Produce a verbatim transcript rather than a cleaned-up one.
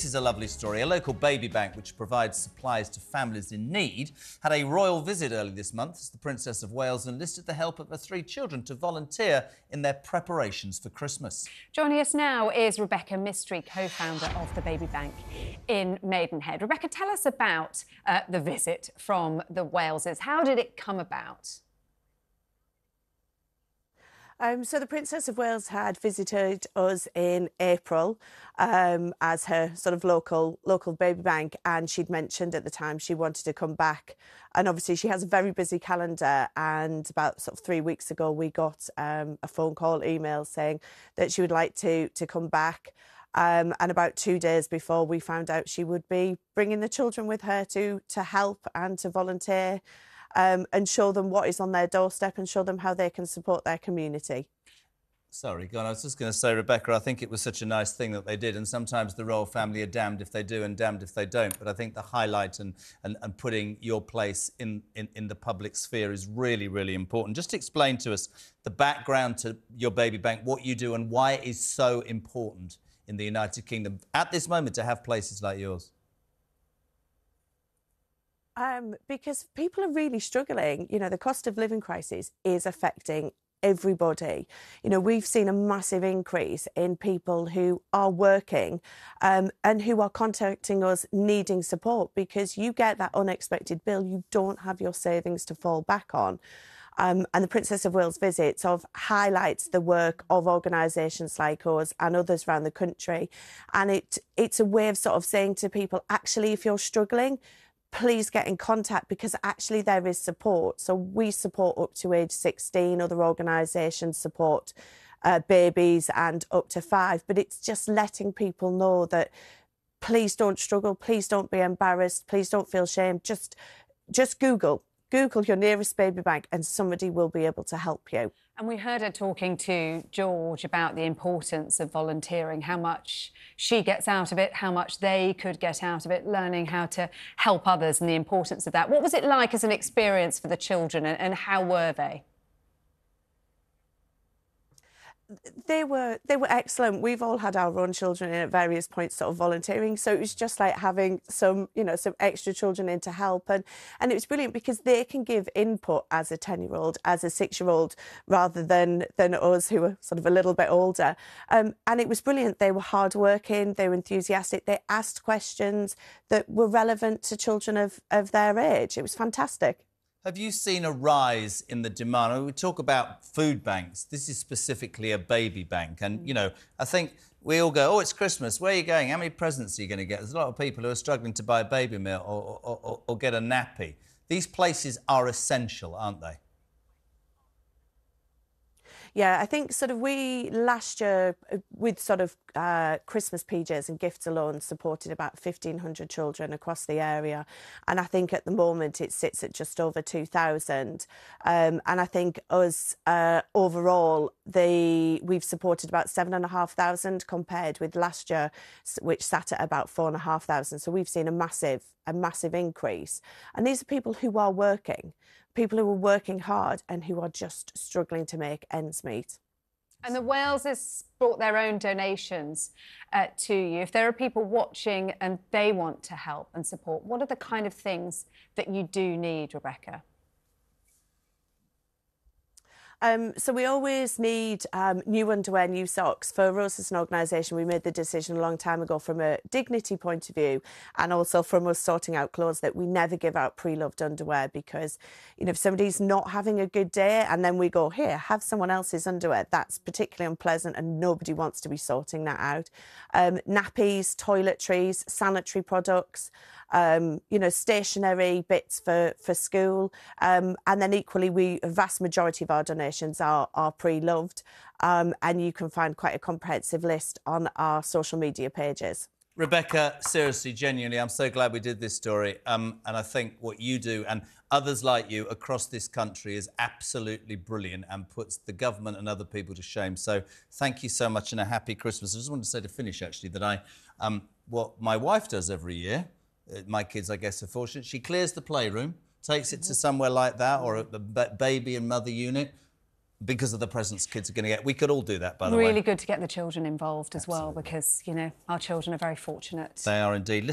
This is a lovely story. A local baby bank which provides supplies to families in need had a royal visit early this month as the Princess of Wales enlisted the help of her three children to volunteer in their preparations for Christmas. Joining us now is Rebecca Mistry, co-founder of the baby bank in Maidenhead. Rebecca, tell us about uh, the visit from the Waleses. How did it come about? Um, so the Princess of Wales had visited us in April um, as her sort of local local baby bank, and she'd mentioned at the time she wanted to come back. And obviously she has a very busy calendar, and about sort of three weeks ago we got um, a phone call, email saying that she would like to, to come back. Um, and about two days before, we found out she would be bringing the children with her to, to help and to volunteer. Um, and show them what is on their doorstep and show them how they can support their community. Sorry, God, I was just going to say, Rebecca, I think it was such a nice thing that they did, and sometimes the royal family are damned if they do and damned if they don't, but I think the highlight and, and, and putting your place in, in, in the public sphere is really, really important. Just explain to us the background to your baby bank, what you do and why it is so important in the United Kingdom at this moment to have places like yours. Um, because people are really struggling. You know, the cost of living crisis is affecting everybody. You know, we've seen a massive increase in people who are working um, and who are contacting us needing support, because you get that unexpected bill, you don't have your savings to fall back on. Um, and the Princess of Wales visit sort of highlights the work of organisations like ours and others around the country. And it it's a way of sort of saying to people, actually, if you're struggling, please get in contact, because actually there is support. So we support up to age sixteen, other organisations support uh, babies and up to five, but it's just letting people know that please don't struggle, please don't be embarrassed, please don't feel shame, just, just Google. Google your nearest baby bank and somebody will be able to help you. And we heard her talking to George about the importance of volunteering, how much she gets out of it, how much they could get out of it, learning how to help others and the importance of that. What was it like as an experience for the children, and how were they? They were they were excellent. We've all had our own children in at various points sort of volunteering, so it was just like having some, you know, some extra children in to help, and and it was brilliant because they can give input as a ten-year-old, as a six-year-old, rather than than us who are sort of a little bit older. Um, and it was brilliant. They were hard-working, they were enthusiastic, they asked questions that were relevant to children of, of their age. It was fantastic. Have you seen a rise in the demand? I mean, we talk about food banks. This is specifically a baby bank. And, you know, I think we all go, oh, it's Christmas. Where are you going? How many presents are you going to get? There's a lot of people who are struggling to buy a baby meal or, or, or, or get a nappy. These places are essential, aren't they? Yeah, I think sort of we last year with sort of uh, Christmas P Js and gifts alone supported about fifteen hundred children across the area, and I think at the moment it sits at just over two thousand. Um, and I think us uh, overall, the we've supported about seven and a half thousand compared with last year, which sat at about four and a half thousand. So we've seen a massive, a massive increase. And these are people who are working. People who are working hard and who are just struggling to make ends meet. And the Waleses brought their own donations uh, to you. If there are people watching and they want to help and support, what are the kind of things that you do need, Rebecca? Um, so we always need um, new underwear, new socks. For us as an organisation, we made the decision a long time ago from a dignity point of view, and also from us sorting out clothes, that we never give out pre-loved underwear, because, you know, if somebody's not having a good day and then we go, here, have someone else's underwear, that's particularly unpleasant and nobody wants to be sorting that out. Um, nappies, toiletries, sanitary products, um, you know, stationary bits for, for school. Um, and then equally, we, a vast majority of our donations Are, are pre-loved, um, and you can find quite a comprehensive list on our social media pages. Rebecca, seriously, genuinely, I'm so glad we did this story, um, and I think what you do and others like you across this country is absolutely brilliant and puts the government and other people to shame. So thank you so much and a happy Christmas. I just wanted to say to finish, actually, that I, um, what my wife does every year, my kids, I guess, are fortunate, she clears the playroom, takes it to somewhere like that or a baby and mother unit, because of the presents kids are going to get. We could all do that, by the way. Really good to get the children involved as well, because, you know, our children are very fortunate. They are indeed.